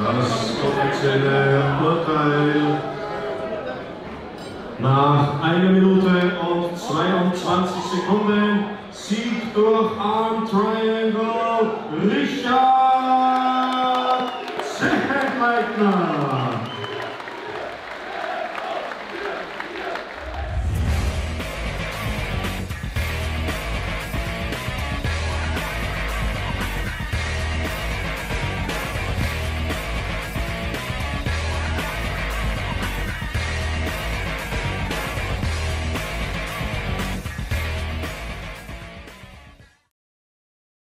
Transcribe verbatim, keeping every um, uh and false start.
Das offizielle Urteil nach einer Minute und zweiundzwanzig Sekunden, Sieg durch Arm Triangle, Richard